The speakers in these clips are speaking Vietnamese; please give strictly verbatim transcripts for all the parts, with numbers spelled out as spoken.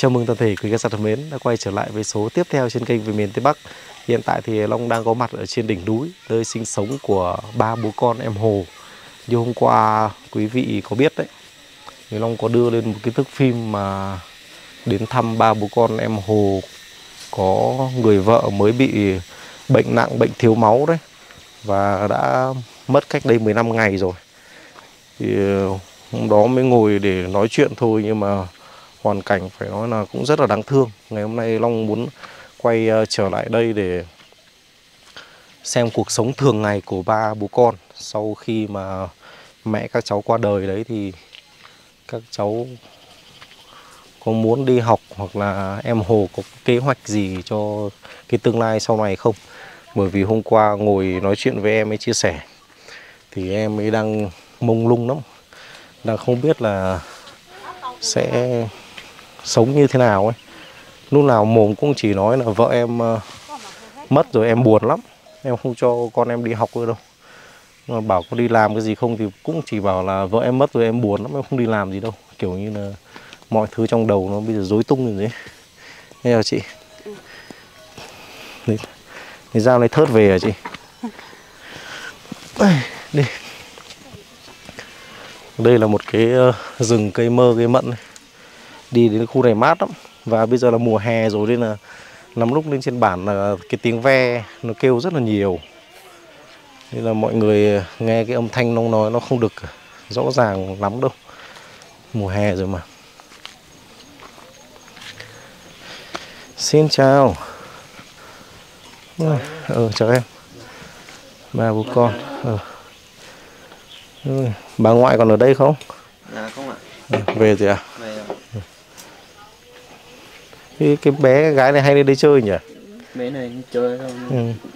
Chào mừng toàn thể quý khán giả thân mến đã quay trở lại với số tiếp theo trên kênh Về Miền Tây Bắc. Hiện tại thì Long đang có mặt ở trên đỉnh núi, nơi sinh sống của ba bố con em Hồ. Như hôm qua quý vị có biết đấy, thì Long có đưa lên một cái thước phim mà đến thăm ba bố con em Hồ, có người vợ mới bị bệnh nặng, bệnh thiếu máu đấy, và đã mất cách đây mười lăm ngày rồi. Thì hôm đó mới ngồi để nói chuyện thôi, nhưng mà hoàn cảnh phải nói là cũng rất là đáng thương. Ngày hôm nay Long muốn quay trở lại đây để xem cuộc sống thường ngày của ba bố con. Sau khi mà mẹ các cháu qua đời đấy thì các cháu có muốn đi học hoặc là em Hồ có kế hoạch gì cho cái tương lai sau này không. Bởi vì hôm qua ngồi nói chuyện với em ấy chia sẻ thì em ấy đang mông lung lắm, đang không biết là sẽ sống như thế nào ấy. Lúc nào mồm cũng chỉ nói là vợ em mất rồi em buồn lắm, em không cho con em đi học nữa đâu. Mà bảo có đi làm cái gì không thì cũng chỉ bảo là vợ em mất rồi em buồn lắm, em không đi làm gì đâu. Kiểu như là mọi thứ trong đầu nó bây giờ rối tung rồi đấy. Nghe rồi chị? Đấy, thì dao này thớt về hả chị? Đi. Đây là một cái rừng cây mơ, cây mận này. Đi đến khu này mát lắm. Và bây giờ là mùa hè rồi nên là lắm lúc lên trên bản là cái tiếng ve nó kêu rất là nhiều, nên là mọi người nghe cái âm thanh nông nói nó không được rõ ràng lắm đâu. Mùa hè rồi mà. Xin chào. Ừ, chào em. Ba bố con. Ừ. Bà ngoại còn ở đây không? Dạ không ạ. Về rồi à? Về rồi. Cái, cái bé cái gái này hay đi đây chơi nhỉ? Bé này chơi không? Ừ.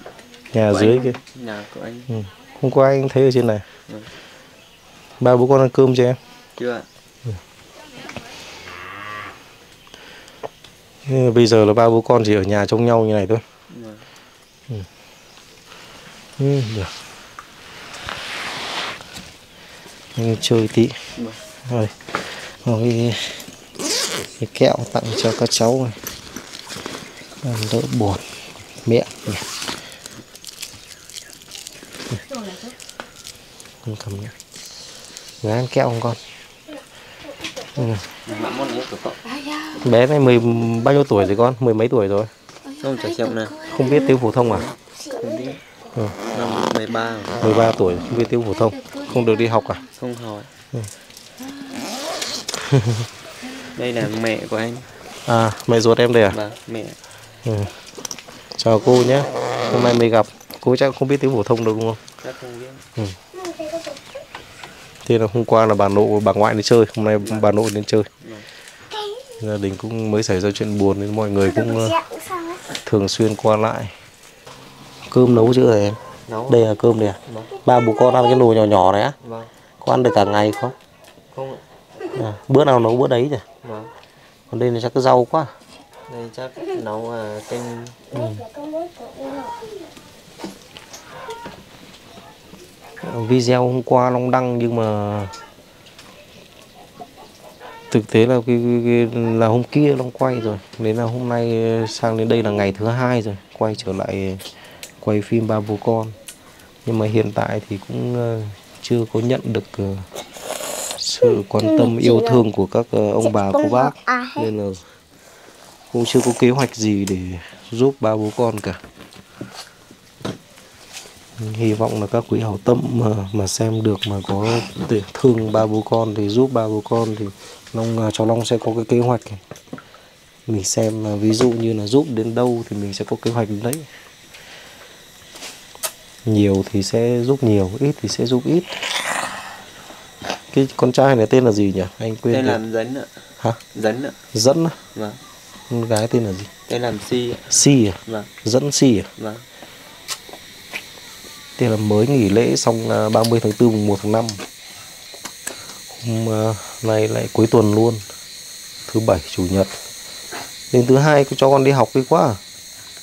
Nhà của dưới kia. Nhà của anh. Ừ. Hôm qua anh thấy ở trên này. Ừ. Ba bố con ăn cơm cho em? Chưa ạ. Ừ. Bây giờ là ba bố con chỉ ở nhà trông nhau như này thôi. Ừ. Ừ. Ừ. Được. Nên chơi tí rồi cái, cái kẹo tặng cho các cháu này, đỡ buồn mẹ nhỉ. Con cầm nhá, gái ăn kẹo không con? Ừ. Bé này mười bao nhiêu tuổi rồi con? Mười mấy tuổi rồi? Không, không biết tiếng phổ thông à? Ừ. mười ba mười ba tuổi không biết tiếng phổ thông, không được đi học à? Không hỏi. Ừ. Đây là mẹ của anh. À, mẹ ruột em đây à? Bà, mẹ. Ừ. Chào cô nhé. Hôm nay mới gặp. Cô chắc không biết tiếng phổ thông đâu đúng không? Chắc không biết. Ừ. Thế là hôm qua là bà nội, bà ngoại đi chơi, hôm nay bà nội đến chơi. Gia đình cũng mới xảy ra chuyện buồn nên mọi người cũng thường xuyên qua lại. Cơm nấu chưa em? Nấu. Đây là cơm này à? Vâng. Ba bố con ăn cái nồi nhỏ nhỏ này á? Vâng. Có ăn được cả ngày không? Không ạ. À, bữa nào nấu bữa đấy nhỉ? Vâng. Còn đây là chắc cái rau quá. Đây chắc nấu à, canh. Ừ. Video hôm qua Long đăng nhưng mà thực tế là cái, cái, cái là hôm kia Long quay rồi, nên là hôm nay sang đến đây là ngày thứ hai rồi, quay trở lại quay phim ba bố con. Nhưng mà hiện tại thì cũng chưa có nhận được sự quan tâm yêu thương của các ông bà cô bác, nên là cũng chưa có kế hoạch gì để giúp ba bố con cả. Hy vọng là các quý hảo tâm mà, mà xem được mà có thể thương ba bố con thì giúp ba bố con, thì Long, cháu Long sẽ có cái kế hoạch này. Mình xem là ví dụ như là giúp đến đâu thì mình sẽ có kế hoạch đến đấy. Nhiều thì sẽ giúp nhiều, ít thì sẽ giúp ít. Cái con trai này tên là gì nhỉ? Anh quên. Tên làm Dẫn ạ. Hả? Dẫn ạ. Dẫn á? Vâng. Con gái tên là gì? Tên làm Si ạ. Si à? Vâng. Dẫn Si à? Vâng. Tên là mới nghỉ lễ xong ba mươi tháng tư mùng một tháng năm. Hôm nay lại cuối tuần luôn. Thứ bảy, chủ nhật. Đến thứ hai cho con đi học đi quá à?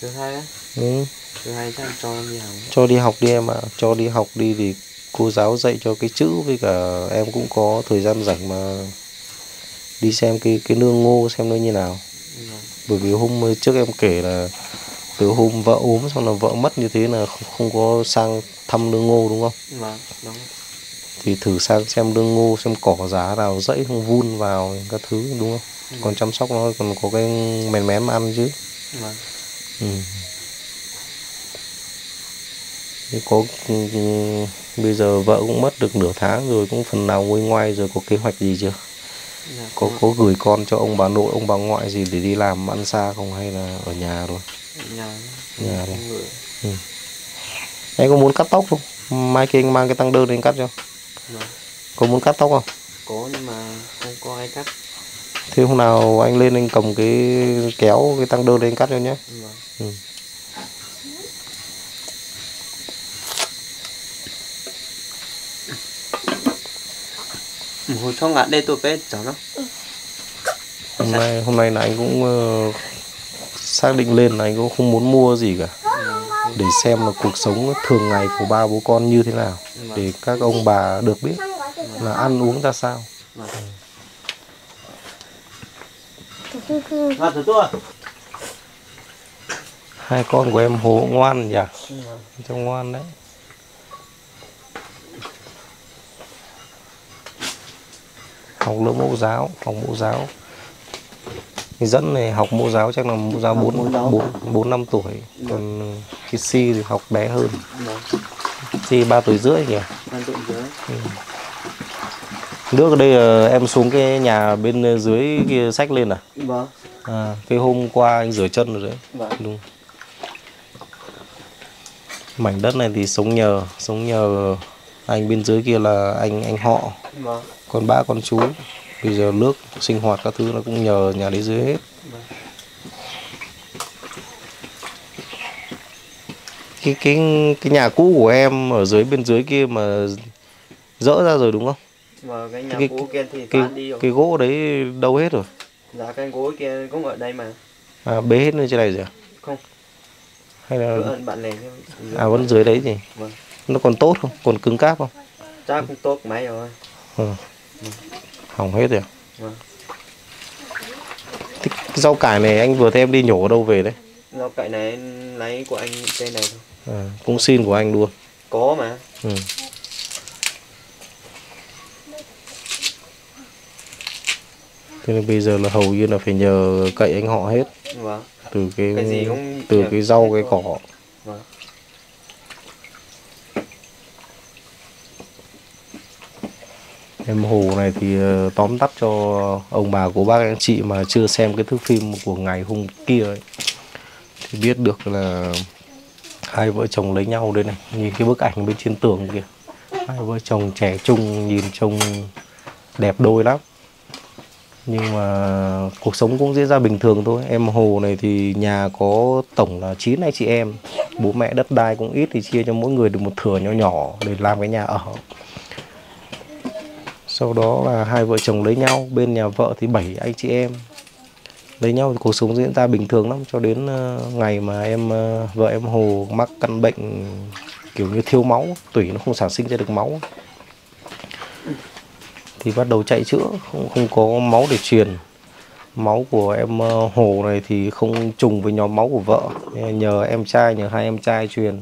Thứ hai á? Ừ. Cho đi học. Cho đi học đi em ạ. À. Cho đi học đi thì cô giáo dạy cho cái chữ, với cả em cũng có thời gian rảnh mà đi xem cái cái nương ngô xem nó như nào. Bởi vì hôm trước em kể là từ hôm vợ ốm xong là vợ mất như thế là không, không có sang thăm nương ngô đúng không? Vâng, đúng. Thì thử sang xem nương ngô, xem cỏ giá nào dẫy không vun vào các thứ đúng không? Ừ. Còn chăm sóc nó còn có cái mèn mén mà ăn chứ. Vâng. Ừ. Có, bây giờ vợ cũng mất được nửa tháng rồi, cũng phần nào nguôi ngoai rồi, có kế hoạch gì chưa? Dạ, có có gửi con cho ông bà nội, ông bà ngoại gì để đi làm ăn xa không hay là ở nhà rồi? Nhà, nhà rồi. Ừ. Em có muốn cắt tóc không? Mai kia anh mang cái tăng đơn đến cắt cho. Dạ. Có muốn cắt tóc không? Có nhưng mà không có ai cắt. Thế hôm nào anh lên anh cầm cái kéo cái tăng đơn đến cắt cho nhé. Dạ. Ừ. Hồi xong ngạn đây tôi phải cháu nó. Hôm nay hôm nay là anh cũng uh, xác định lên là anh cũng không muốn mua gì cả. Ừ. Để xem là cuộc sống thường ngày của ba bố con như thế nào, ừ. để các ông bà được biết, ừ. là ăn uống ra sao. Ừ. Hai con của em Hồ ngoan nhỉ? Ừ. Trông ngoan đấy. Học lớp mẫu giáo, học mẫu giáo dẫn này học mẫu giáo chắc là mẫu giáo bốn, bốn, bốn, năm tuổi. Còn cái Si thì học bé hơn. Si ba tuổi rưỡi nhỉ? Ừ. Nước ở đây là em xuống cái nhà bên dưới kia xách lên à? Vâng. À, cái hôm qua anh rửa chân rồi đấy. Vâng. Đúng. Mảnh đất này thì sống nhờ, sống nhờ anh bên dưới kia là anh anh họ. Vâng. Còn ba con chú, bây giờ nước, sinh hoạt, các thứ nó cũng nhờ nhà đấy dưới hết. Cái, cái, cái nhà cũ của em ở dưới bên dưới kia mà dỡ ra rồi đúng không? Mà cái nhà cái, cũ kia thì cái, đi rồi. Cái gỗ đấy đâu hết rồi? Dạ cái gỗ kia cũng ở đây mà. À bế hết lên trên này rồi à? Không. Hay là... Bạn này, à vẫn dưới đấy gì? Vâng. Nó còn tốt không? Còn cứng cáp không? Chắc cũng tốt mấy rồi. Ừ. Hỏng hết rồi. Vâng. Thế cái rau cải này anh vừa thấy em đi nhổ ở đâu về đấy? Rau cải này lấy của anh trên này thôi. À, cũng xin của anh luôn. Có mà. Ừ. Thế nên bây giờ là hầu như là phải nhờ cậy anh họ hết. Vâng. Từ cái, cái gì cũng từ cái rau cái cỏ. Vâng. Em Hồ này thì tóm tắt cho ông bà của bác anh chị mà chưa xem cái thước phim của ngày hôm kia ấy, thì biết được là hai vợ chồng lấy nhau đây này, nhìn cái bức ảnh bên trên tường kìa, hai vợ chồng trẻ trung nhìn trông đẹp đôi lắm. Nhưng mà cuộc sống cũng diễn ra bình thường thôi. Em Hồ này thì nhà có tổng là chín anh chị em, bố mẹ đất đai cũng ít thì chia cho mỗi người được một thửa nhỏ nhỏ để làm cái nhà ở. Sau đó là hai vợ chồng lấy nhau, bên nhà vợ thì bảy anh chị em. Lấy nhau thì cuộc sống diễn ra bình thường lắm, cho đến ngày mà em vợ em Hồ mắc căn bệnh kiểu như thiếu máu, tủy nó không sản sinh ra được máu. Thì bắt đầu chạy chữa, không, không có máu để truyền. Máu của em Hồ này thì không trùng với nhóm máu của vợ, nhờ em trai, nhờ hai em trai truyền.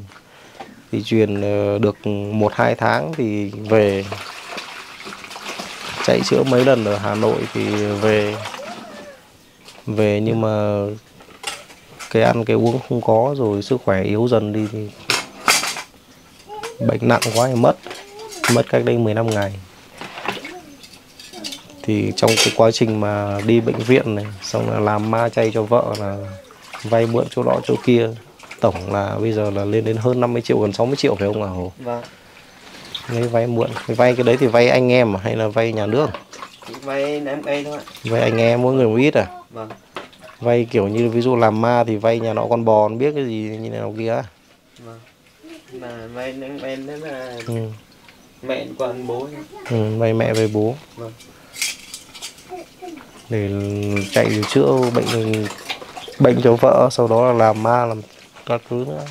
Thì truyền được một hai tháng thì về. Chạy chữa mấy lần ở Hà Nội thì về về nhưng mà cái ăn cái uống không có, rồi sức khỏe yếu dần đi thì bệnh nặng quá thì mất mất cách đây mười lăm ngày. Thì trong cái quá trình mà đi bệnh viện này xong là làm ma chay cho vợ, là vay mượn chỗ đó chỗ kia, tổng là bây giờ là lên đến hơn năm mươi triệu, gần sáu mươi triệu phải không ạ Hồ? Vâng. Lấy vay mượn, vay cái đấy thì vay anh em hay là vay nhà nước? Vay em cây thôi. Vay anh em mỗi người một ít à? Vâng. Vay kiểu như ví dụ làm ma thì vay nhà nọ con bò, biết cái gì như nào kia. Vâng. Mà vay em em đấy là ừ. mẹ còn bố. Ừ, vay mẹ với bố. Vâng. Để chạy chữa bệnh bệnh cho vợ, sau đó là làm ma làm các thứ nữa.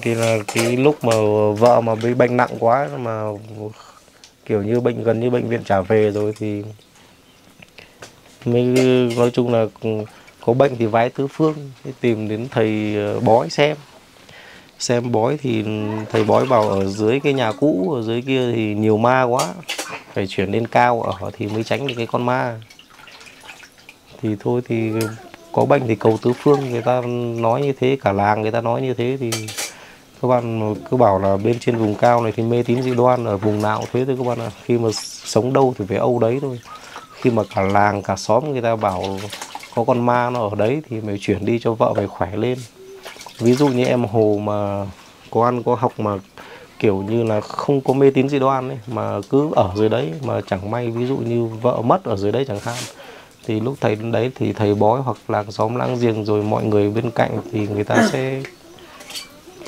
Thì là cái lúc mà vợ mà bị bệnh nặng quá mà kiểu như bệnh gần như bệnh viện trả về rồi thì mới nói chung là có bệnh thì vái tứ phương, tìm đến thầy bói xem. Xem bói thì thầy bói bảo ở dưới cái nhà cũ, ở dưới kia thì nhiều ma quá, phải chuyển lên cao ở thì mới tránh được cái con ma. Thì thôi thì có bệnh thì cầu tứ phương, người ta nói như thế, cả làng người ta nói như thế thì các bạn cứ bảo là bên trên vùng cao này thì mê tín dị đoan, ở vùng nào thế thôi các bạn ạ. Khi mà sống đâu thì phải âu đấy thôi. Khi mà cả làng, cả xóm người ta bảo có con ma nó ở đấy thì mày chuyển đi cho vợ mày khỏe lên. Ví dụ như em Hồ mà có ăn có học mà kiểu như là không có mê tín dị đoan ấy, mà cứ ở dưới đấy mà chẳng may ví dụ như vợ mất ở dưới đấy chẳng hạn, thì lúc thầy đến đấy thì thầy bói hoặc làng xóm láng giềng rồi mọi người bên cạnh thì người ta sẽ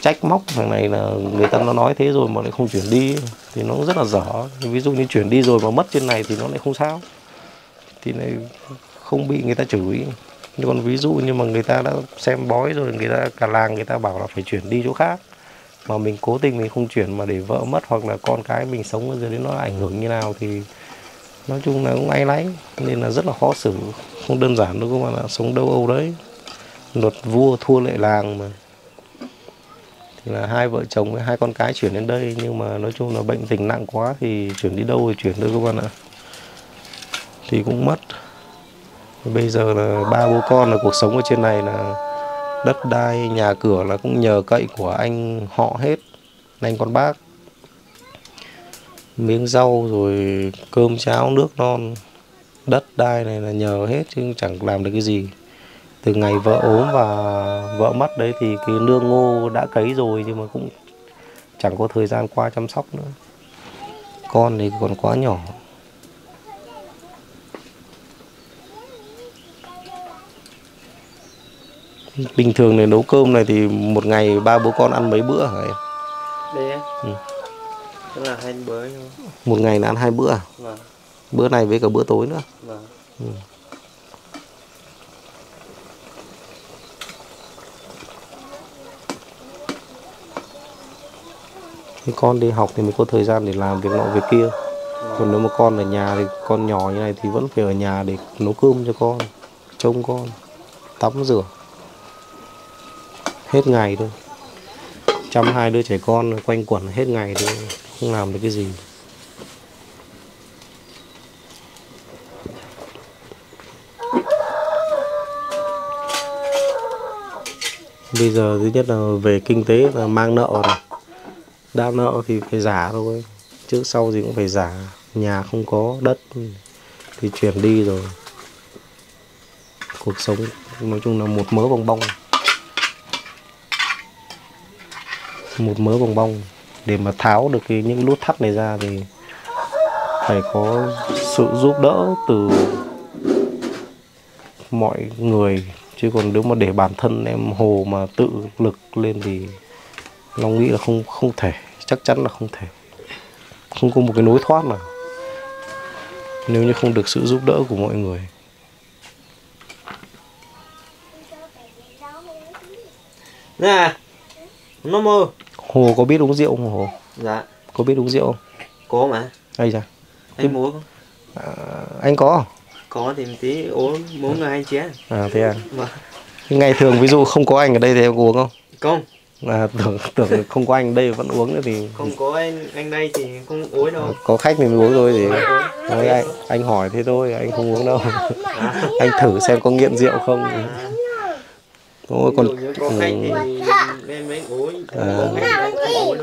trách móc thằng này là người ta nó nói thế rồi mà lại không chuyển đi thì nó rất là dở. Ví dụ như chuyển đi rồi mà mất trên này thì nó lại không sao, thì này không bị người ta chửi. Nhưng còn ví dụ như mà người ta đã xem bói rồi, người ta cả làng người ta bảo là phải chuyển đi chỗ khác mà mình cố tình mình không chuyển mà để vợ mất hoặc là con cái mình sống ở dưới đấy nó ảnh hưởng như nào thì nói chung là cũng áy náy, nên là rất là khó xử, không đơn giản đâu các bạn ạ. Sống đâu âu đấy, luật vua thua lệ làng mà. Thì là hai vợ chồng với hai con cái chuyển đến đây, nhưng mà nói chung là bệnh tình nặng quá thì chuyển đi đâu thì chuyển đâu các bạn ạ, thì cũng mất. Bây giờ là ba bố con là cuộc sống ở trên này là đất đai nhà cửa là cũng nhờ cậy của anh họ hết, anh con bác, miếng rau rồi cơm cháo nước non, đất đai này là nhờ hết chứ chẳng làm được cái gì. Từ ngày vợ ốm và vợ mất đấy thì cái nương ngô đã cấy rồi nhưng mà cũng chẳng có thời gian qua chăm sóc nữa, con thì còn quá nhỏ. Bình thường này nấu cơm này thì một ngày ba bố con ăn mấy bữa hả em? Đấy. Ừ. Tức là hai bữa. Một ngày là ăn hai bữa à? Vâng. Bữa này với cả bữa tối nữa. Vâng. Ừ. Thì con đi học thì mới có thời gian để làm việc nọ việc kia. Vâng. Còn nếu mà con ở nhà thì con nhỏ như này thì vẫn phải ở nhà để nấu cơm cho con, trông con, tắm rửa. Hết ngày thôi, chăm hai đứa trẻ con quanh quẩn hết ngày thôi, không làm được cái gì. Bây giờ thứ nhất là về kinh tế là mang nợ này, đã nợ thì phải giả thôi, trước sau gì cũng phải giả. Nhà không có, đất thì chuyển đi rồi. Cuộc sống nói chung là một mớ bong bong. Một mớ bong bong. Để mà tháo được cái, những nút thắt này ra thì phải có sự giúp đỡ từ mọi người. Chứ còn nếu mà để bản thân em Hồ mà tự lực lên thì Long nghĩ là không không thể. Chắc chắn là không thể. Không có một cái nối thoát nào nếu như không được sự giúp đỡ của mọi người. Nè, nó mơ. Hồ có biết uống rượu không Hồ? Dạ. Có biết uống rượu không? Có mà. Ây da. Anh muốn không? À, anh có? Có thì một tí uống, muốn là anh chế. À thế à? Vâng. Ngày thường ví dụ không có anh ở đây thì em uống không? Không. À tưởng, tưởng không có anh ở đây vẫn uống nữa thì... Không có anh anh đây thì không uống đâu. À, có khách thì mình uống thôi thì... Nói anh, anh hỏi thế thôi, anh không uống đâu. À. Anh thử xem có nghiện rượu không. À. Ôi, còn có khách thì nên mới uống, à,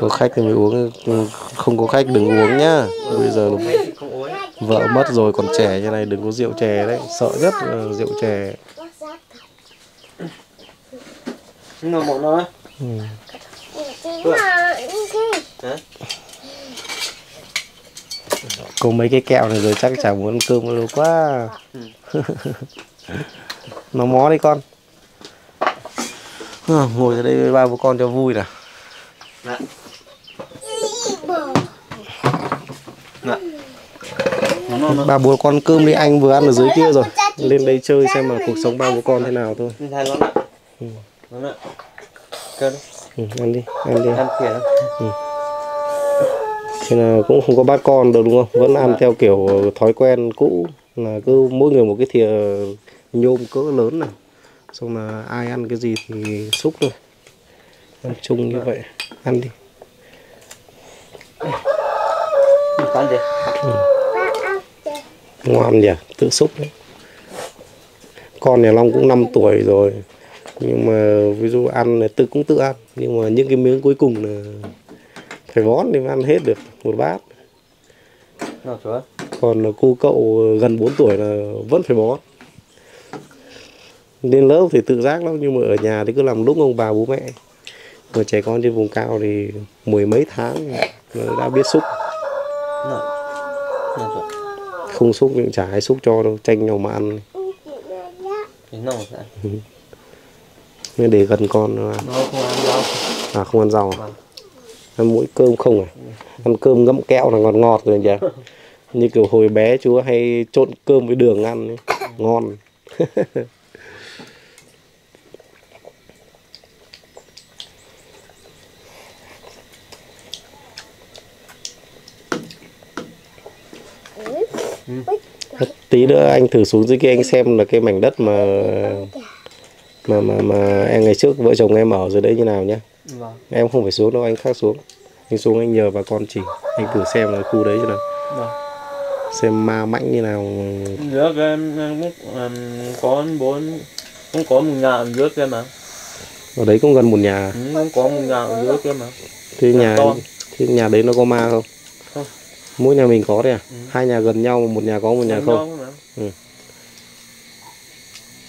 có khách thì mới uống, không có khách đừng uống nhá. Bây giờ vợ mất rồi còn trẻ như này đừng có rượu chè đấy, sợ nhất là rượu chè. Có mấy cái kẹo này rồi chắc chả muốn ăn cơm đâu quá. Nó mó đi con. À, ngồi ở đây với ba bố con cho vui nè. Dạ. Dạ. Ba bố con cơm đi, anh vừa ăn ở dưới kia rồi. Lên đây chơi xem là cuộc sống ba bố con thế nào thôi. Ừ. Ừ, ăn đi, ăn đi. Ừ. Thế là cũng không có bắt con được đúng không? Vẫn ăn theo kiểu thói quen cũ. là cứ mỗi người một cái thìa nhôm cỡ lớn này, xong là ai ăn cái gì thì xúc thôi, ăn chung như vậy. Ăn đi. Con gì? Ừ. Ngoan nhỉ, tự xúc đấy. Con nhà Long cũng năm tuổi rồi, nhưng mà ví dụ ăn này tự cũng tự ăn, nhưng mà những cái miếng cuối cùng là phải bón thì mới ăn hết được một bát. Còn cô cậu gần bốn tuổi là vẫn phải bón. Đến lớp thì tự giác lắm, nhưng mà ở nhà thì cứ làm đúng ông bà bố mẹ. Mà trẻ con trên vùng cao thì mười mấy tháng là đã biết xúc. Không xúc những chả ai xúc cho đâu, tranh nhau mà ăn. Để gần con. À không ăn rau à? Ăn mỗi cơm không à? Ăn cơm ngấm kẹo là ngọt ngọt rồi nhỉ? Như kiểu hồi bé chú hay trộn cơm với đường ăn ấy. Ngon. Tí nữa anh thử xuống dưới kia anh xem là cái mảnh đất mà mà mà mà em ngày trước vợ chồng em ở dưới đấy như nào nhá. Vâng. Em không phải xuống đâu, anh khác xuống. Anh xuống anh nhờ bà con chỉ, anh thử xem là khu đấy như nào. Vâng. Xem ma mãnh như nào. Trước em, em có bốn cũng có một nhà ở dưới kia mà. Ở đấy cũng gần một nhà. Ừ, cũng có một nhà ở dưới kia mà. Thế nhà thế nhà đấy nó có ma không? Không. Mỗi nhà mình có đấy à? Ừ. Hai nhà gần nhau, một nhà có, một nhà không. Ừ.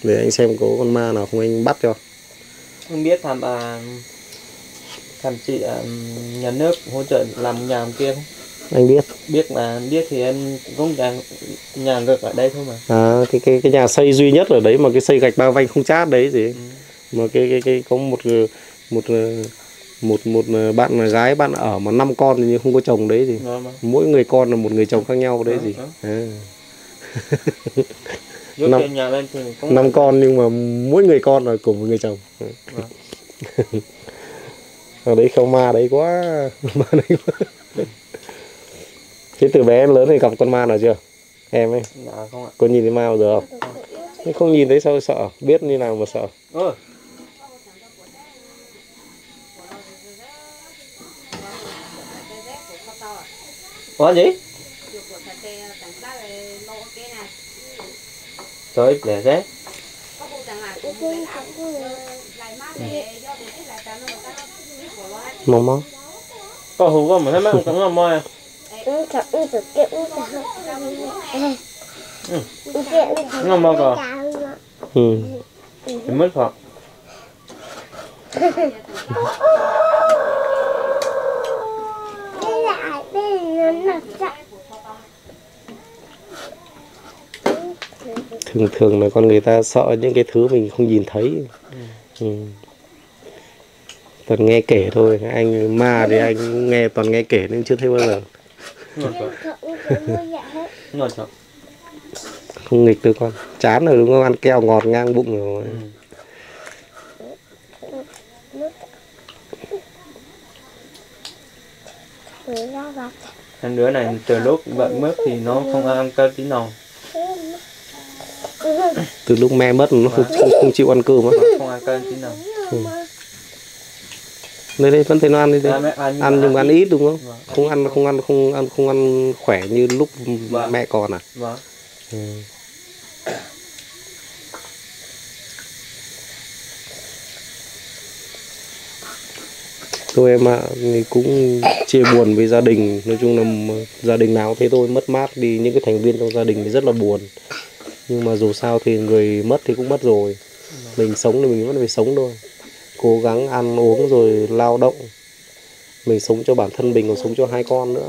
Để anh xem có con ma nào không anh bắt cho. Không biết thằng à, thằng chị à, nhà nước hỗ trợ làm nhà kia không? Anh biết. Biết mà biết thì em cũng nhà nhà ngược ở đây thôi mà. À cái cái cái nhà xây duy nhất ở đấy mà cái xây gạch ba vanh không chát đấy gì. Ừ. Mà cái cái cái có một một một một bạn là gái bạn ở mà năm con nhưng không có chồng đấy gì. Mỗi người con là một người chồng khác nhau đấy gì. À. năm, năm con nhưng mà mỗi người con là cùng một người chồng. Ở đấy không ma đấy quá, ma đấy quá. Thế từ bé em lớn thì gặp con ma nào chưa? Em ấy. Dạ không ạ. Có nhìn thấy ma bao giờ không? Không, không nhìn thấy sao sợ, biết như nào mà sợ. Ừ. Có gì? Trời lẻ rét. Mông mông. Có hù không mà thấy mấy con mông mông. Ừ, chả ư chả kêu ư chả không. Ừ. Nó mông rồi. Ừ. Mất phọc. Thường thường là con người ta sợ những cái thứ mình không nhìn thấy. Ừ. Ừ. Toàn nghe kể thôi, anh ma thì anh cũng nghe toàn nghe kể nên chưa thấy bao giờ. Không nghịch đâu con, chán rồi đúng không, ăn keo ngọt ngang bụng rồi. Ừ. Ăn đứa này từ lúc bệnh mất thì nó không ăn cơm tí nào. Từ lúc mẹ mất nó không, không, không chịu ăn cơm á. Không ăn cơm tí nào. Ừ. Đây đây vẫn thấy nó ăn đi đây. Ăn, ăn, ăn nhưng mà ăn ít đúng không? Vâng. Không ăn không ăn không ăn không ăn khỏe như lúc vâng. Mẹ còn à? Vâng. Ừ. Tôi em ạ, thì cũng chia buồn với gia đình, nói chung là gia đình nào cũng thế thôi, mất mát đi những cái thành viên trong gia đình thì rất là buồn. Nhưng mà dù sao thì người mất thì cũng mất rồi, mình sống thì mình vẫn phải sống thôi. Cố gắng ăn uống rồi lao động, mình sống cho bản thân mình còn sống cho hai con nữa.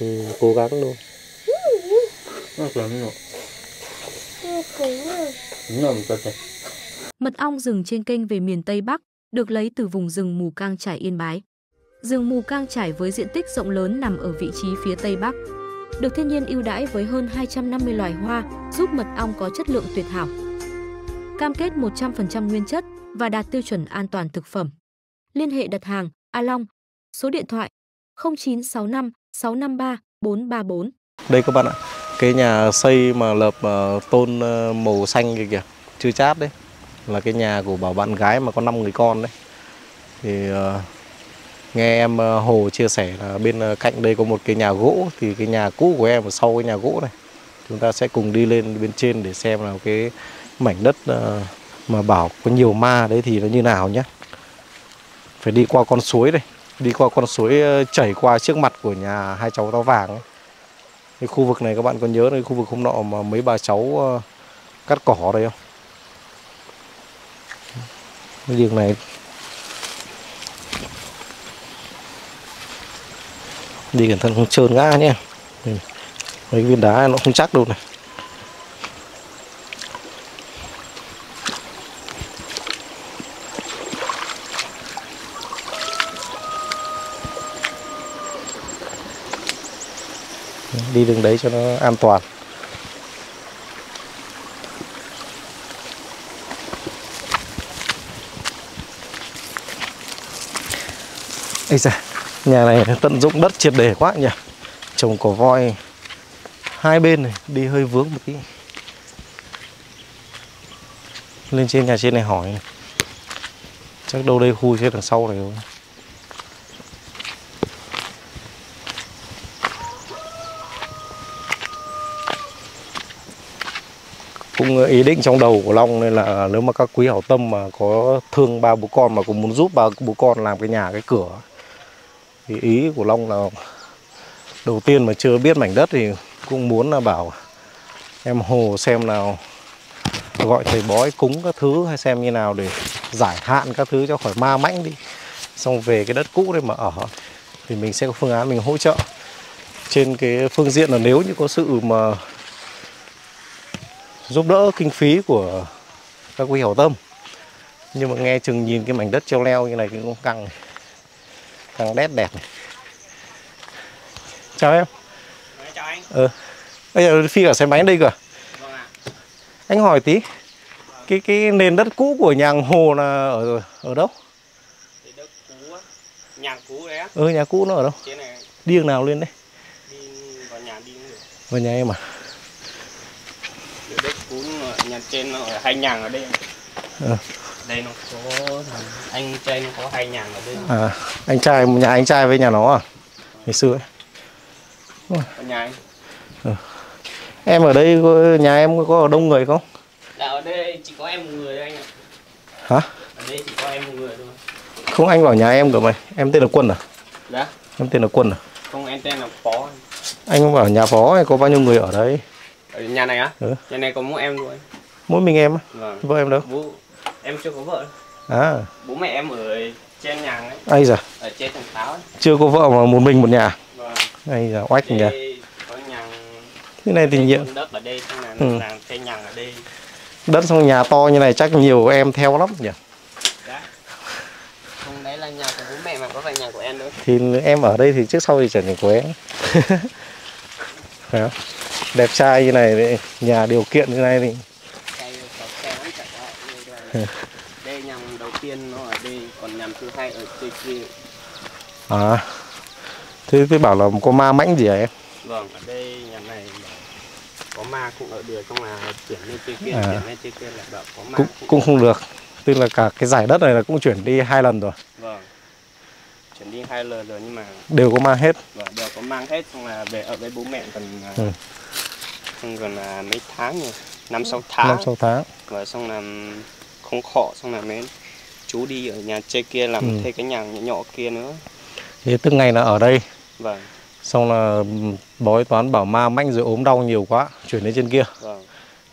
Ừ, cố gắng thôi. Mật ong rừng trên kênh Về Miền Tây Bắc được lấy từ vùng rừng Mù Cang Trải Yên Bái. Rừng Mù Cang Trải với diện tích rộng lớn nằm ở vị trí phía Tây Bắc, được thiên nhiên ưu đãi với hơn hai trăm năm mươi loài hoa, giúp mật ong có chất lượng tuyệt hảo. Cam kết một trăm phần trăm nguyên chất và đạt tiêu chuẩn an toàn thực phẩm. Liên hệ đặt hàng A Long, số điện thoại không chín sáu năm sáu năm ba bốn ba bốn. Đây các bạn ạ, Cái nhà xây mà lợp uh, tôn uh, màu xanh kìa kìa, chưa chát đấy, là cái nhà của bảo bạn gái mà có năm người con đấy. Thì uh, nghe em uh, Hồ chia sẻ là bên uh, cạnh đây có một cái nhà gỗ, thì cái nhà cũ của em ở sau cái nhà gỗ này. Chúng ta sẽ cùng đi lên bên trên để xem là cái mảnh đất uh, mà bảo có nhiều ma đấy thì nó như nào nhé. Phải đi qua con suối đây, đi qua con suối uh, chảy qua trước mặt của nhà hai cháu táo vàng ấy. Cái khu vực này các bạn có nhớ cái khu vực hôm nọ mà mấy bà cháu uh, cắt cỏ đây không? Cái việc này đi cẩn thận không trơn ngã nhé. Mấy cái viên đá nó không chắc đâu này. Đi đường đấy cho nó an toàn. Ây da, nhà này tận dụng đất triệt để quá nhỉ. Trồng cỏ voi hai bên này, đi hơi vướng một tí. Lên trên nhà trên này hỏi này. Chắc đâu đây khui phía đằng sau này thôi. Cũng ý định trong đầu của Long nên là nếu mà các quý hảo tâm mà có thương ba bố con mà cũng muốn giúp ba bố con làm cái nhà cái cửa thì ý của Long là đầu tiên mà chưa biết mảnh đất thì cũng muốn là bảo em Hồ xem nào, gọi thầy bói cúng các thứ hay xem như nào để giải hạn các thứ cho khỏi ma mãnh đi, xong về cái đất cũ đấy mà ở thì mình sẽ có phương án mình hỗ trợ trên cái phương diện là nếu như có sự mà giúp đỡ kinh phí của các quý hảo tâm. Nhưng mà nghe chừng nhìn cái mảnh đất treo leo như này cũng căng căng đét đẹp này. Chào em. Chào anh. Ờ. Bây giờ phi cả xe máy đây cơ. Vâng ạ. Anh hỏi tí. Cái cái nền đất cũ của nhà Hồ là ở ở đâu? Thì đất cũ á. Nhà cũ đấy á. Ừ, nhà cũ nó ở đâu? Trên này. Đi đường nào lên đấy? Đi vào nhà đi rồi. Vào nhà em à? Đất cũ nhà trên nó ở hai nhàng ở đây. À. Đây nó có anh trai nó có hai nhàng ở đây. À, anh trai nhà anh trai với nhà nó à? Ngày xưa ấy. Ở nhà anh. À. Em ở đây nhà em có đông người không? Là ở đây chỉ có em một người thôi anh ạ. Hả? Ở đây chỉ có em một người thôi. Không, anh bảo nhà em của mày, em tên là Quân à? Dạ. Em tên là Quân à? Không, em tên là Phó. Anh bảo nhà Phó có bao nhiêu người ở đấy? Ở nhà này á? Ừ. Nhà này có mỗi em thôi. Mỗi mình em á? Vâng. Vợ em đâu? Bố... Em chưa có vợ. À. Bố mẹ em ở trên nhà ấy. Ây da. Ở trên thành Táo ấy. Chưa có vợ mà một mình một nhà. Vâng. Ây da, oách nhỉ. Có nhà. Thế này thì nhiều. Đất ở đây, xong là ừ. Làm xây nhà ở đây. Đất xong nhà to như này chắc nhiều em theo lắm nhỉ? Dạ. Không, đấy là nhà của bố mẹ mà có phải nhà của em đâu. Thì em ở đây thì trước sau thì trở thành của em. Phải không? Đẹp trai như này, nhà điều kiện như này thì đây nhà đầu tiên nó ở đây, còn nhà thứ hai ở tây kia. À, thế thế bảo là có ma mãnh gì hả em? Vâng, ở đây nhà này có ma cũng ở được, không là chuyển lên tây kia, à. Chuyển lên tây kia là bảo có ma cũng, cũng, cũng không được, tức là cả cái giải đất này là cũng chuyển đi hai lần rồi. Vâng. Chuyển đi hai lần rồi nhưng mà đều có mang hết. Vâng, đều có mang hết, xong là về ở với bố mẹ còn ừ. Còn là mấy tháng rồi, năm sáu tháng. Năm sáu tháng. Và xong là không khổ, xong là mấy chú đi ở nhà chơi kia làm ừ. Thêm cái nhà nhỏ nhỏ kia nữa. Thế tức ngày là ở đây. Vâng. Xong là bói toán bảo ma mãnh rồi ốm đau nhiều quá, chuyển lên trên kia. Vâng.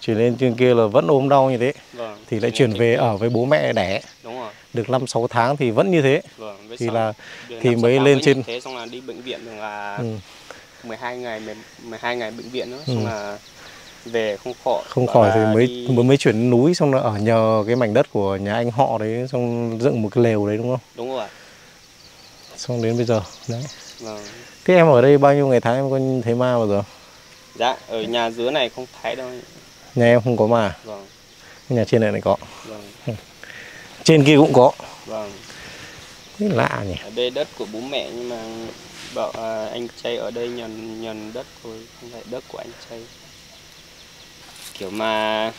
Chuyển lên trên kia là vẫn ốm đau như thế. Vâng. Thì lại chuyển về ở với bố mẹ đẻ. Đúng rồi. Được năm sáu tháng thì vẫn như thế. Vâng. Thì là thì mới lên trên. Thế xong là đi bệnh viện rồi là ừ. mười hai ngày mười hai ngày bệnh viện nữa, xong ừ. Là về không khỏi. Không khỏi thì mới đi... mới chuyển núi, xong là ở nhờ cái mảnh đất của nhà anh họ đấy, xong dựng một cái lều đấy đúng không? Đúng rồi. Xong đến bây giờ đấy. Vâng. Thế em ở đây bao nhiêu ngày tháng em có thấy ma bao giờ? Dạ, ở nhà dưới này không thấy đâu. Nhà em không có ma. Vâng. Nhà trên này này có. Vâng. Trên kia cũng có. Vâng. Thế lạ nhỉ. Ở đây đất của bố mẹ nhưng mà bảo à, anh trai ở đây nhận nhận đất rồi, không phải đất của anh trai. Kiểu mà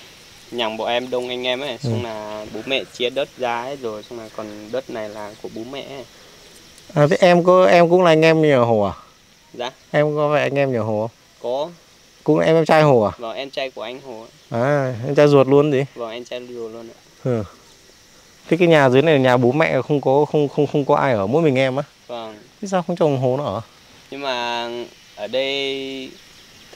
nhằng bọn em đông anh em ấy, xong ừ. là bố mẹ chia đất ra ấy rồi, xong là còn đất này là của bố mẹ ấy. À, thế em có em cũng là anh em nhà Hồ à? Dạ. Em có phải anh em nhà Hồ không? Có. Cũng là em em trai Hồ à? Vâng, em trai của anh Hồ. À, em trai ruột luôn gì? Vâng, em trai ruột luôn ạ. Ừ. Thế cái nhà dưới này là nhà bố mẹ không có không không không có ai ở, mỗi mình em á. Vâng. Thế sao không cho thằng Hồ nó ở? Nhưng mà ở đây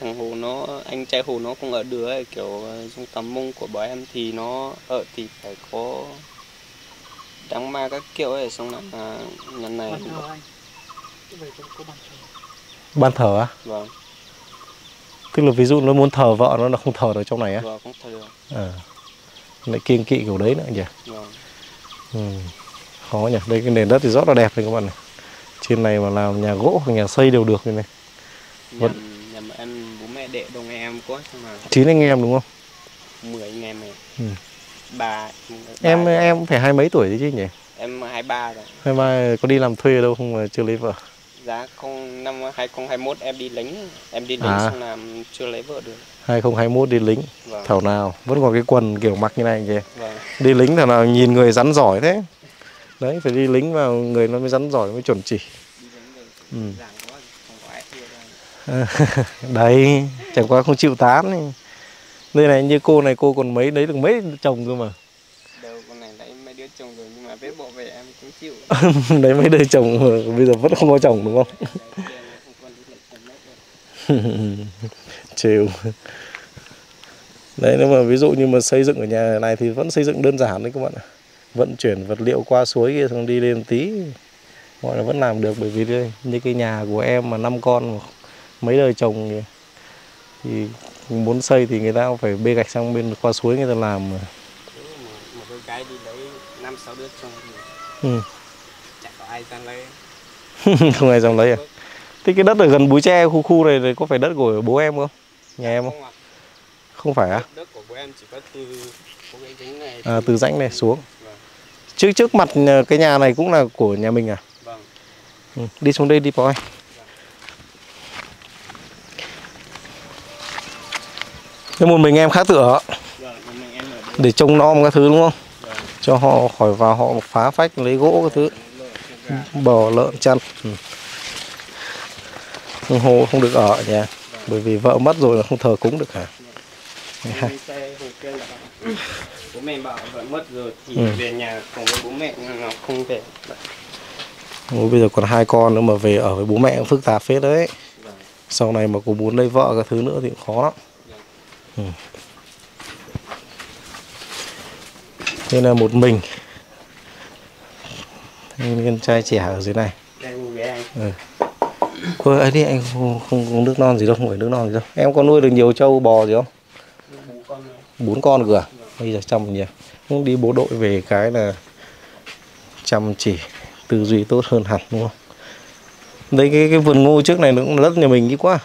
thằng Hồ nó, anh trai Hồ nó cũng ở đứa ấy, kiểu trong tầm mông của bọn em thì nó ở thì phải có đám ma các kiểu ấy, xong là nhà này. Ban thờ anh. Có ban thờ. Ban thờ á? Vâng. Tức là ví dụ nó muốn thờ vợ nó là không thờ được trong này á? Vâng, không thờ được. À. Lại kiêng kỵ kiểu đấy nữa nhỉ? Vâng. Ừ. Khó nhỉ, đây cái nền đất thì rất là đẹp này các bạn này. Trên này mà làm nhà gỗ hoặc nhà xây đều được này này. Vẫn... Nhà, nhà em bố mẹ đệ đồng em quá mà. Chín anh em đúng không? mười anh em này. Ừ. Bà, bà em rồi. Em phải hai mấy tuổi đấy chứ nhỉ? Em hai mươi ba rồi. hai mươi ba có đi làm thuê đâu không mà chưa lấy vợ? Dạ không, năm hai không hai mốt em đi lính, em đi lính à. Xong làm chưa lấy vợ được. hai không hai mốt đi lính, vâng. Thảo nào vẫn còn cái quần kiểu mặc như này kìa. Vâng. Đi lính thảo nào nhìn người rắn giỏi thế. Đấy, phải đi lính vào người nó mới rắn giỏi, mới chuẩn chỉ. Ừ. Đấy, chẳng qua không chịu tán này. Đây này, như cô này, cô còn mấy đấy được mấy chồng cơ mà. Đâu, con này lấy mấy đứa chồng rồi nhưng mà biết bộ về em cũng chịu. Đấy mấy đứa chồng mà bây giờ vẫn không có chồng đúng không? Chiều. Đấy, nếu mà ví dụ như mà xây dựng ở nhà này thì vẫn xây dựng đơn giản đấy các bạn ạ. Vận chuyển vật liệu qua suối kia xong đi lên tí gọi là vẫn làm được, bởi vì đây, như cái nhà của em mà năm con mấy đời chồng thì, thì muốn xây thì người ta cũng phải bê gạch sang bên qua suối người ta làm mà. Một đôi cái đi lấy năm sáu đứa chồng thì ừ. chẳng có ai dám lấy. Không ai dám lấy à? Thế cái đất ở gần Búi Tre khu khu này, này có phải đất của bố em không? Nhà em không? Không, à. Không phải á? À? Đất của bố em chỉ có từ cái rãnh này, à, từ rãnh này xuống. Trước trước mặt cái nhà này cũng là của nhà mình à? Vâng. Ừ, đi xuống đây đi bố ơi. Vâng. Một mình em khác tự ở. Vâng, mình em ở đây. Để trông nom các thứ đúng không? Vâng. Cho họ khỏi vào họ phá phách lấy gỗ các thứ. Bò lợn chăn. Ừ. Hồ không được ở nhà. Vâng. Bởi vì vợ mất rồi là không thờ cúng được hả? Vâng. Bố mẹ bảo vợ mất rồi thì ừ. về nhà cùng với bố mẹ nó không về. Ôi, bây giờ còn hai con nữa mà về ở với bố mẹ cũng phức tạp phết đấy. Vâng. Sau này mà có muốn lấy vợ các thứ nữa thì cũng khó lắm. Vâng. Ừ. Nên là một mình. Nên con trai trẻ ở dưới này. Đây cô bé anh. Ừ. Thôi ấy đi, anh không, không uống nước non gì đâu, không phải nước non gì đâu. Em có nuôi được nhiều trâu bò gì không? Bốn con cơ à? Bây giờ chăm nhỉ. Cũng đi bộ đội về cái là chăm chỉ, tư duy tốt hơn hẳn đúng không? Đấy cái cái vườn ngô trước này nó cũng đất nhà mình đi quá.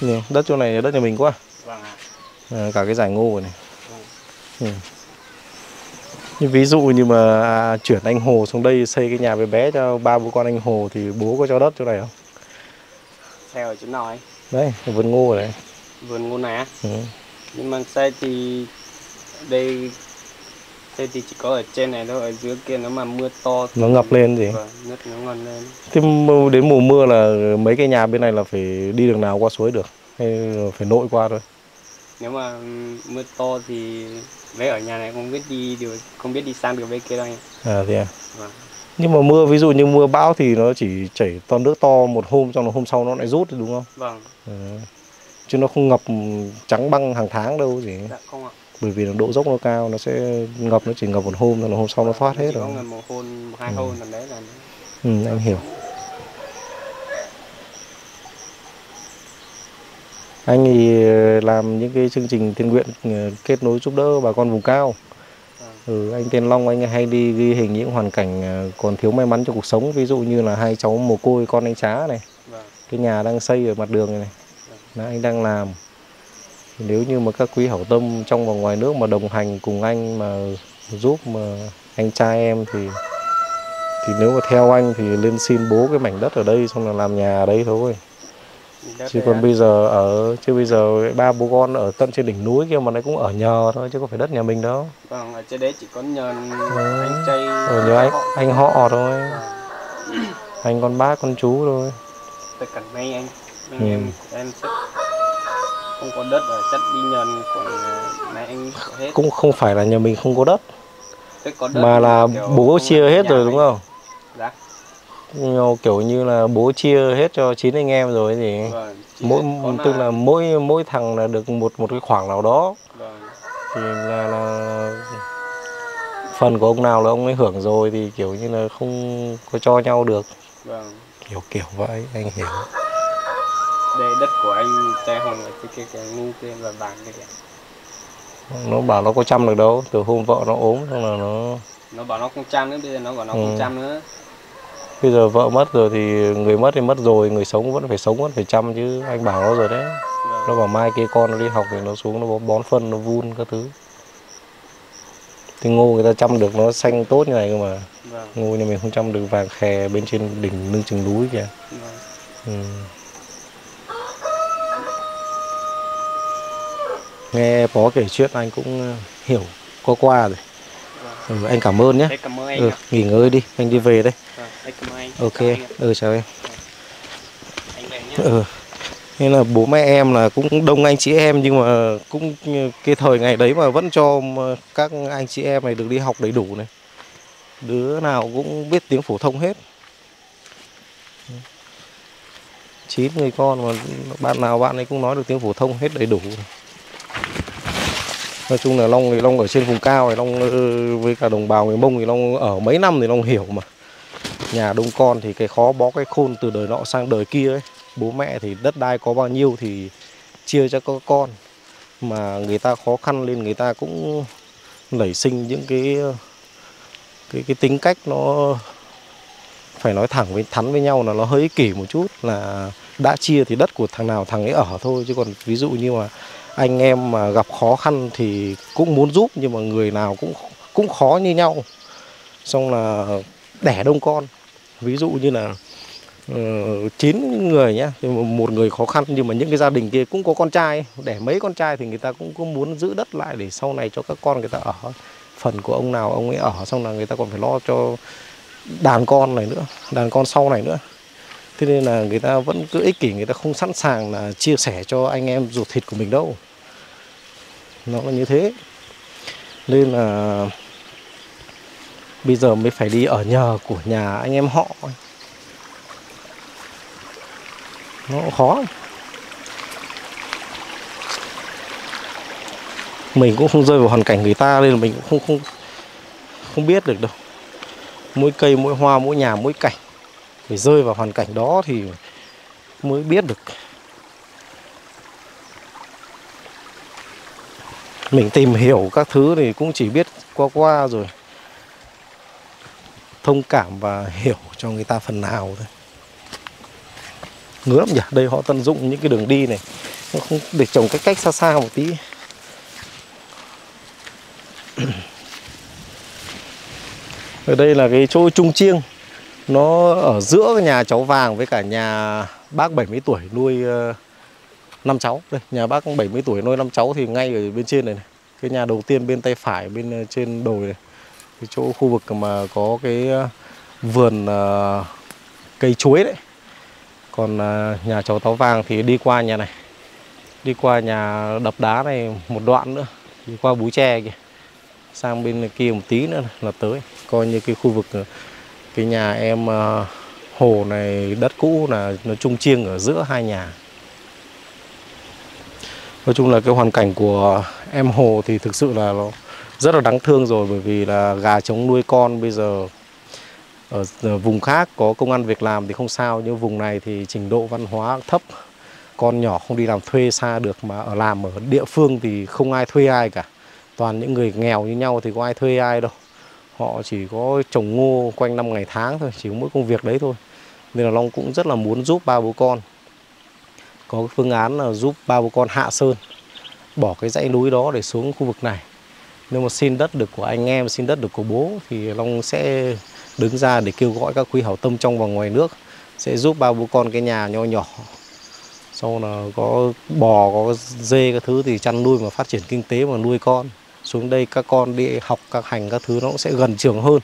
Dạ. Đất chỗ này là đất nhà mình quá. Vâng ạ. À, cả cái dải ngô này. Ừ. Ừ. Ví dụ như mà à, chuyển anh Hồ xuống đây xây cái nhà bé bé cho ba bố con anh Hồ thì bố có cho đất chỗ này không? Xe ở chỗ nào ấy? Đấy, vườn ngô này. Vườn ngô này á? Ừ. Nhưng mà xe thì đây xe thì chỉ có ở trên này thôi, ở dưới kia nó mà mưa to thì nó ngập lên gì? Vâng, nước nó ngập lên. Thế đến mùa mưa là mấy cái nhà bên này là phải đi đường nào qua suối được? Hay phải nội qua thôi? Nếu mà mưa to thì mấy ở nhà này không biết đi được, không biết đi sang được bên kia đâu. À thế à? Vâng. Nhưng mà mưa, ví dụ như mưa bão thì nó chỉ chảy toàn nước to một hôm, xong là hôm sau nó lại rút đúng không? Vâng. Ừ. Chứ nó không ngập trắng băng hàng tháng đâu gì. Dạ, không ạ. Bởi vì là độ dốc nó cao, nó sẽ ngập, nó chỉ ngập một hôm rồi hôm sau nó thoát hết rồi. Nó một hôm, một hai hôm là đấy là. Ừ, anh hiểu. Anh thì làm những cái chương trình thiện nguyện kết nối giúp đỡ bà con vùng cao. Ừ, anh tên Long, anh hay đi ghi hình những hoàn cảnh còn thiếu may mắn trong cuộc sống, ví dụ như là hai cháu mồ côi con anh Trá này. Cái nhà đang xây ở mặt đường này này. Là anh đang làm. Nếu như mà các quý hảo tâm trong và ngoài nước mà đồng hành cùng anh mà giúp mà anh trai em thì Thì nếu mà theo anh thì lên xin bố cái mảnh đất ở đây xong là làm nhà ở đây thôi. Chứ còn bây giờ ở chứ bây giờ ba bố con ở tận trên đỉnh núi kia mà nó cũng ở nhờ thôi chứ có phải đất nhà mình đâu. Vâng, ở trên đấy chỉ có nhờ ừ. anh trai ở nhờ anh họ. anh họ thôi. Ừ. Anh con bác con chú thôi. Tất cả mấy anh mấy ừ. em em chắc không có đất ở chắc đi nhờ của mẹ anh hết. Cũng không phải là nhà mình không có đất. Có đất mà là bố chia hết rồi đúng không? Dạ. Kiểu như là bố chia hết cho chín anh em rồi gì vâng, mỗi tức là... là mỗi mỗi thằng là được một một cái khoảng nào đó vâng. Thì là, là phần của ông nào là ông ấy hưởng rồi thì kiểu như là không có cho nhau được vâng. Kiểu kiểu vậy anh hiểu. Đây đất của anh trai Hồng là cái kia cái ngu kia là vàng kia kìa. Nó bảo nó có chăm được đâu, từ hôm vợ nó ốm xong là nó nó bảo nó không chăm nữa, bây giờ nó bảo nó ừ. không chăm nữa. Bây giờ vợ mất rồi thì người mất thì mất rồi, người sống vẫn phải sống, vẫn phải chăm chứ. Anh bảo nó rồi đấy. Vâng. Nó bảo mai kia con nó đi học thì nó xuống nó bón phân, nó vun các thứ. Thì ngô người ta chăm được nó xanh tốt như này cơ mà. Vâng. Ngô nhà mình không chăm được vàng khè bên trên đỉnh lưng chừng núi kìa. Vâng. Ừ. Nghe bố kể chuyện anh cũng hiểu có qua rồi. Ừ, anh cảm ơn nhé. Cảm ơn anh ừ, nghỉ ngơi đi, anh đi về đây. À, anh cảm ơn anh. Ok, cảm ơn anh. Ừ, chào em. Anh về nhé. Ừ. Nên là bố mẹ em là cũng đông anh chị em nhưng mà cũng cái thời ngày đấy mà vẫn cho các anh chị em này được đi học đầy đủ này. Đứa nào cũng biết tiếng phổ thông hết. chín người con mà bạn nào bạn ấy cũng nói được tiếng phổ thông hết đầy đủ. Nói chung là Long thì Long ở trên vùng cao thì Long với cả đồng bào người Mông thì Long ở mấy năm thì Long hiểu mà. Nhà đông con thì cái khó bó cái khôn từ đời nọ sang đời kia ấy. Bố mẹ thì đất đai có bao nhiêu thì chia cho các con. Mà người ta khó khăn lên người ta cũng nảy sinh những cái cái cái tính cách nó phải nói thẳng với thắn với nhau là nó hơi ích kỷ một chút, là đã chia thì đất của thằng nào thằng ấy ở thôi, chứ còn ví dụ như mà anh em mà gặp khó khăn thì cũng muốn giúp nhưng mà người nào cũng cũng khó như nhau. Xong là đẻ đông con. Ví dụ như là chín uh, người nhá, một người khó khăn nhưng mà những cái gia đình kia cũng có con trai, đẻ mấy con trai thì người ta cũng có muốn giữ đất lại để sau này cho các con người ta ở. Phần của ông nào ông ấy ở, xong là người ta còn phải lo cho đàn con này nữa, đàn con sau này nữa. Thế nên là người ta vẫn cứ ích kỷ, người ta không sẵn sàng là chia sẻ cho anh em ruột thịt của mình đâu. Nó là như thế. Nên là bây giờ mới phải đi ở nhờ của nhà anh em họ. Nó cũng khó. Mình cũng không rơi vào hoàn cảnh người ta nên là mình cũng không, không, không biết được đâu. Mỗi cây, mỗi hoa, mỗi nhà, mỗi cảnh. Phải rơi vào hoàn cảnh đó thì mới biết được. Mình tìm hiểu các thứ thì cũng chỉ biết qua qua rồi. Thông cảm và hiểu cho người ta phần nào thôi. Ngứa lắm nhỉ, đây họ tận dụng những cái đường đi này. Không để trồng cách cách xa xa một tí. Ở đây là cái chỗ Trung Chiêng. Nó ở giữa nhà cháu Vàng với cả nhà bác bảy mươi tuổi nuôi năm cháu. Đây, nhà bác bảy mươi tuổi nuôi năm cháu thì ngay ở bên trên này, này. Cái nhà đầu tiên bên tay phải bên trên đồi này. Cái chỗ khu vực mà có cái vườn uh, cây chuối đấy. Còn uh, nhà cháu Táo Vàng thì đi qua nhà này. Đi qua nhà đập đá này một đoạn nữa. Đi qua Bú Tre kìa. Sang bên kia một tí nữa là tới. Coi như cái khu vực... Cái nhà em uh, Hồ này, đất cũ là nó chung chiêng ở giữa hai nhà. Nói chung là cái hoàn cảnh của em Hồ thì thực sự là nó rất là đáng thương rồi. Bởi vì là gà trống nuôi con bây giờ ở, ở vùng khác có công ăn việc làm thì không sao. Nhưng vùng này thì trình độ văn hóa thấp. Con nhỏ không đi làm thuê xa được mà ở làm ở địa phương thì không ai thuê ai cả. Toàn những người nghèo như nhau thì có ai thuê ai đâu. Họ chỉ có trồng ngô quanh năm ngày tháng thôi, chỉ có mỗi công việc đấy thôi. Nên là Long cũng rất là muốn giúp ba bố con. Có cái phương án là giúp ba bố con hạ sơn, bỏ cái dãy núi đó để xuống khu vực này. Nếu mà xin đất được của anh em, xin đất được của bố thì Long sẽ đứng ra để kêu gọi các quỹ hảo tâm trong và ngoài nước sẽ giúp ba bố con cái nhà nho nhỏ. Sau là có bò, có dê các thứ thì chăn nuôi mà phát triển kinh tế mà nuôi con. Xuống đây các con đi học, các hành các thứ nó cũng sẽ gần trường hơn.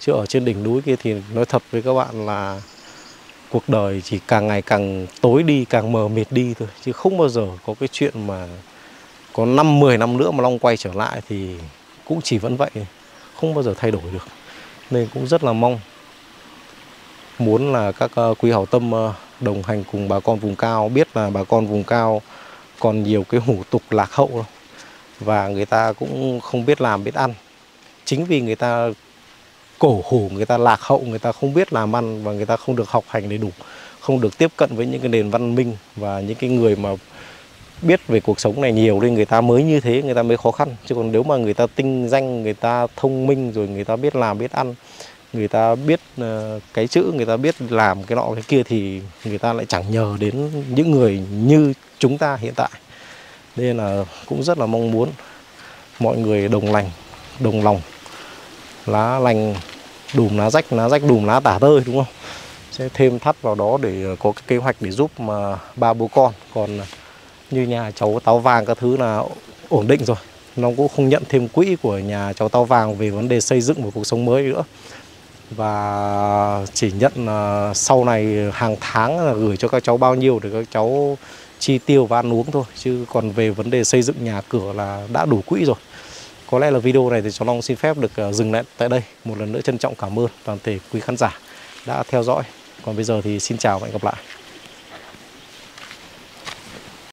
Chứ ở trên đỉnh núi kia thì nói thật với các bạn là cuộc đời chỉ càng ngày càng tối đi, càng mờ mịt đi thôi. Chứ không bao giờ có cái chuyện mà có năm mười năm nữa mà Long quay trở lại thì cũng chỉ vẫn vậy. Không bao giờ thay đổi được. Nên cũng rất là mong muốn là các quý hảo tâm đồng hành cùng bà con vùng cao, biết là bà con vùng cao còn nhiều cái hủ tục lạc hậu đâu. Và người ta cũng không biết làm biết ăn. Chính vì người ta cổ hủ, người ta lạc hậu, người ta không biết làm ăn và người ta không được học hành đầy đủ, không được tiếp cận với những cái nền văn minh và những cái người mà biết về cuộc sống này nhiều nên người ta mới như thế, người ta mới khó khăn. Chứ còn nếu mà người ta tinh danh, người ta thông minh rồi, người ta biết làm biết ăn, người ta biết cái chữ, người ta biết làm cái nọ cái kia thì người ta lại chẳng nhờ đến những người như chúng ta hiện tại. Nên là cũng rất là mong muốn mọi người đồng lành, đồng lòng, lá lành đùm lá rách, lá rách đùm lá tả tơi, đúng không? Sẽ thêm thắt vào đó để có cái kế hoạch để giúp mà ba bố con. Còn như nhà cháu Táo Vàng các thứ là ổn định rồi. Nó cũng không nhận thêm quỹ của nhà cháu Táo Vàng về vấn đề xây dựng một cuộc sống mới nữa. Và chỉ nhận sau này hàng tháng là gửi cho các cháu bao nhiêu để các cháu chi tiêu và ăn uống thôi. Chứ còn về vấn đề xây dựng nhà cửa là đã đủ quỹ rồi. Có lẽ là video này thì cháu Long xin phép được dừng lại tại đây. Một lần nữa trân trọng cảm ơn toàn thể quý khán giả đã theo dõi. Còn bây giờ thì xin chào và hẹn gặp lại.